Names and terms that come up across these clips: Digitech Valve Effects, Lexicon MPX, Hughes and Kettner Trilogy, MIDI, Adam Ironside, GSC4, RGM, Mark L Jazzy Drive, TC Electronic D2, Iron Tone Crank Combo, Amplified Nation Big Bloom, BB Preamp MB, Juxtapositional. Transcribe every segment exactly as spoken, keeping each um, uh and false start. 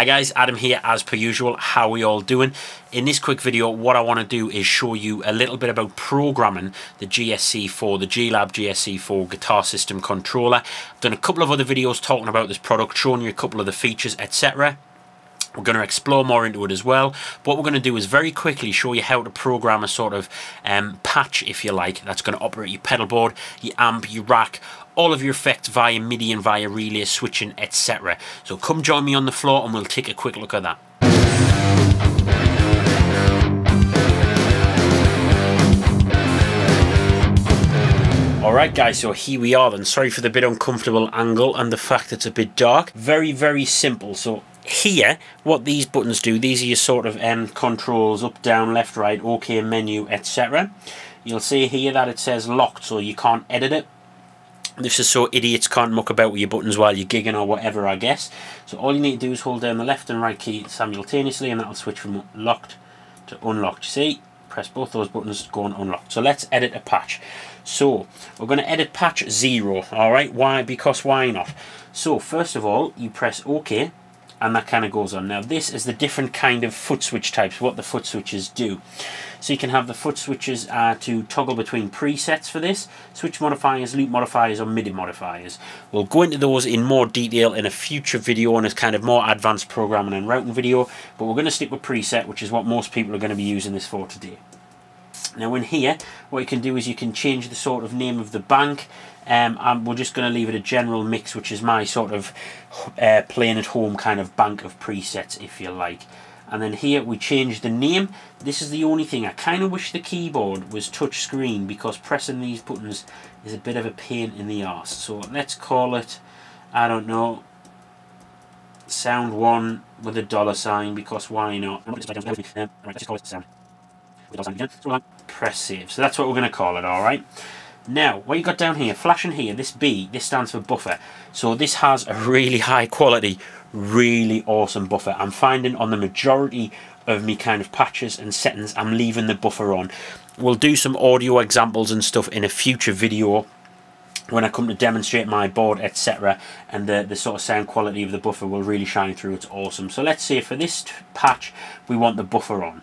Hi guys, Adam here as per usual. How are we all doing? In this quick video, what I want to do is show you a little bit about programming the G S C four, the G Lab G S C four guitar system controller. I've done a couple of other videos talking about this product, showing you a couple of the features, et cetera. We're going to explore more into it as well. What we're going to do is very quickly show you how to program a sort of um, patch, if you like, that's going to operate your pedal board, your amp, your rack, all of your effects via MIDI and via relay switching, et cetera. So come join me on the floor and we'll take a quick look at that. Alright guys, so here we are then. Sorry for the bit uncomfortable angle and the fact it's a bit dark. Very, very simple. So here, what these buttons do, these are your sort of um, controls, up, down, left, right, OK, menu, et cetera. You'll see here that it says locked, so you can't edit it. This is so idiots can't muck about with your buttons while you're gigging or whatever, I guess. So all you need to do is hold down the left and right key simultaneously and that'll switch from locked to unlocked. See, press both those buttons, go on unlocked. So let's edit a patch. So we're going to edit patch zero, alright? Why? Because why not? So first of all, you press OK and that kind of goes on. Now this is the different kind of foot switch types, what the foot switches do. So you can have the foot switches uh, to toggle between presets for this, switch modifiers, loop modifiers or MIDI modifiers. We'll go into those in more detail in a future video and it's kind of more advanced programming and routing video, but we're going to stick with preset, which is what most people are going to be using this for today. Now in here, what you can do is you can change the sort of name of the bank, um, and we're just going to leave it a general mix, which is my sort of uh, playing at home kind of bank of presets, if you like. And then here we change the name. This is the only thing. I kind of wish the keyboard was touch screen because pressing these buttons is a bit of a pain in the arse. So let's call it, I don't know, sound one with a dollar sign because why not? Let's call it sound. Press save. So that's what we're going to call it, alright? Now, what you got down here, flashing here, this B, this stands for buffer. So this has a really high quality, really awesome buffer. I'm finding on the majority of me kind of patches and settings, I'm leaving the buffer on. We'll do some audio examples and stuff in a future video when I come to demonstrate my board, et cetera. And the, the sort of sound quality of the buffer will really shine through. It's awesome. So let's say for this patch, we want the buffer on.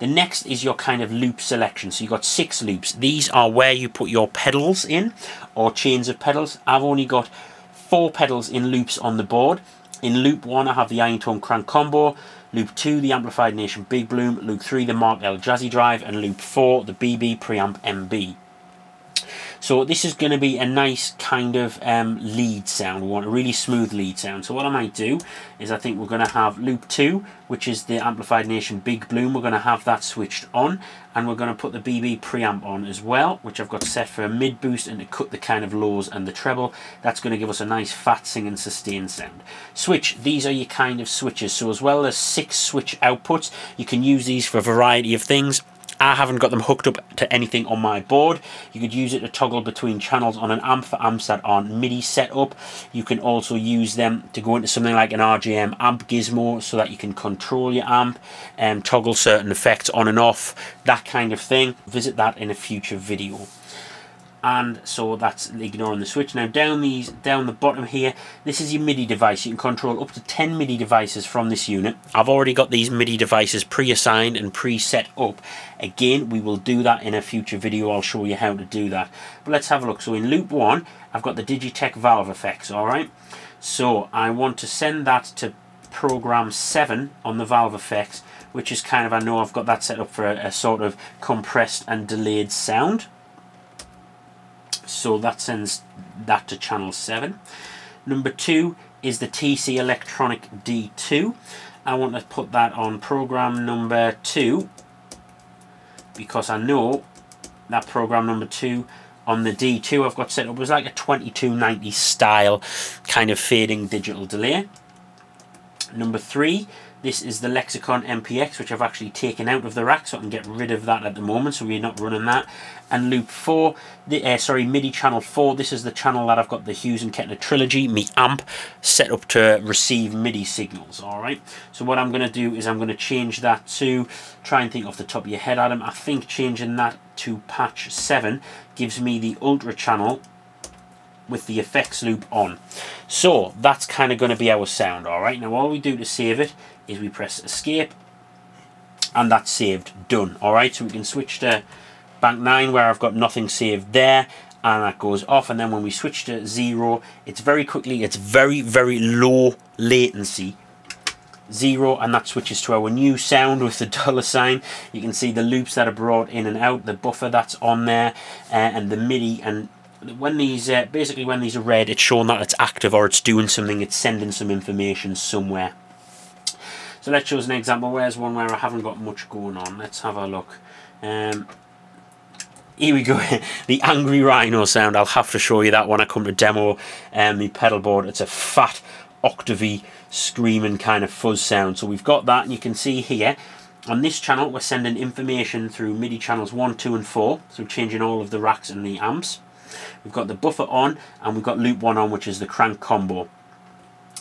The next is your kind of loop selection. So you've got six loops. These are where you put your pedals in or chains of pedals. I've only got four pedals in loops on the board. In loop one, I have the Iron Tone Crank Combo. Loop two, the Amplified Nation Big Bloom. Loop three, the Mark L Jazzy Drive. And loop four, the B B Preamp M B. So this is going to be a nice kind of um, lead sound. We want a really smooth lead sound. So what I might do is I think we're going to have loop two, which is the Amplified Nation Big Bloom. We're going to have that switched on and we're going to put the B B preamp on as well, which I've got set for a mid boost and to cut the kind of lows and the treble. That's going to give us a nice fat sing and sustain sound. Switch, these are your kind of switches. So as well as six switch outputs, you can use these for a variety of things. I haven't got them hooked up to anything on my board. You could use it to toggle between channels on an amp for amps that aren't MIDI set up. You can also use them to go into something like an R G M amp gizmo so that you can control your amp and toggle certain effects on and off, that kind of thing. Visit that in a future video. And so that's ignoring the switch. Now down these, down the bottom here, this is your MIDI device. You can control up to ten MIDI devices from this unit. I've already got these MIDI devices pre-assigned and pre-set up. Again, we will do that in a future video. I'll show you how to do that. But let's have a look. So in loop one, I've got the Digitech Valve Effects, all right? So I want to send that to program seven on the Valve Effects, which is kind of, I know I've got that set up for a, a sort of compressed and delayed sound. So that sends that to channel seven. Number two is the T C Electronic D two. I want to put that on program number two because I know that program number two on the D two I've got set up was like a twenty-two ninety style kind of fading digital delay. Number three, this is the Lexicon M P X, which I've actually taken out of the rack, so I can get rid of that at the moment, so we're not running that. And loop four, the, uh, sorry, MIDI channel four, this is the channel that I've got the Hughes and Kettner Trilogy, me amp, set up to receive MIDI signals, all right? So what I'm going to do is I'm going to change that to, try and think off the top of your head, Adam, I think changing that to patch seven gives me the Ultra channel with the effects loop on. So that's kind of going to be our sound. All right, now all we do to save it is we press escape, and that's saved, done. All right, so we can switch to bank nine where I've got nothing saved there, and that goes off. And then when we switch to zero, it's very quickly, it's very, very low latency. Zero, and that switches to our new sound with the dollar sign. You can see the loops that are brought in and out, the buffer that's on there, uh, and the MIDI. And when these, uh, basically when these are red, it's showing that it's active or it's doing something, it's sending some information somewhere. So let's choose an example. Where's one where I haven't got much going on? Let's have a look. Um, here we go, the Angry Rhino sound. I'll have to show you that when I come to demo um, the pedal board. It's a fat octavey screaming kind of fuzz sound. So we've got that, and you can see here on this channel we're sending information through MIDI channels one, two and four, so changing all of the racks and the amps. We've got the buffer on, and we've got loop one on, which is the crank combo.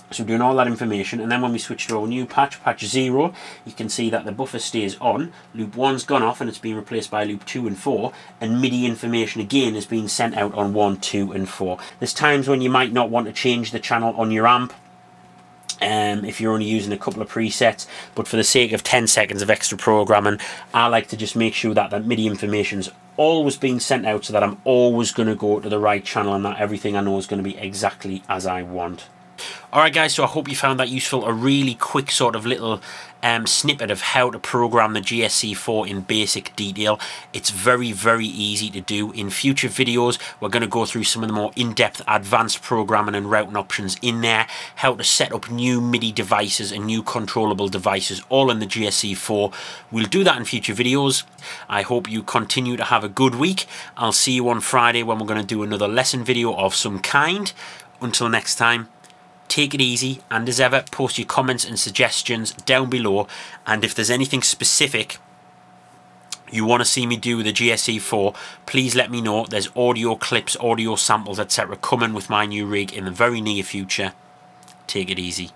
So we're doing all that information, and then when we switch to our new patch, patch zero, you can see that the buffer stays on, loop one's gone off, and it's been replaced by loop two and four, and MIDI information again is being sent out on one, two and four. There's times when you might not want to change the channel on your amp, Um, if you're only using a couple of presets, but for the sake of ten seconds of extra programming, I like to just make sure that that MIDI information's always being sent out, so that I'm always going to go to the right channel and that everything I know is going to be exactly as I want. Alright guys, so I hope you found that useful, a really quick sort of little um, snippet of how to program the G S C four in basic detail. It's very, very easy to do. In future videos, we're going to go through some of the more in-depth advanced programming and routing options in there, how to set up new MIDI devices and new controllable devices, all in the G S C four. We'll do that in future videos. I hope you continue to have a good week. I'll see you on Friday when we're going to do another lesson video of some kind. Until next time, take it easy, and as ever, post your comments and suggestions down below, and if there's anything specific you want to see me do with the G S C four, please let me know. There's audio clips, audio samples, et cetera coming with my new rig in the very near future. Take it easy.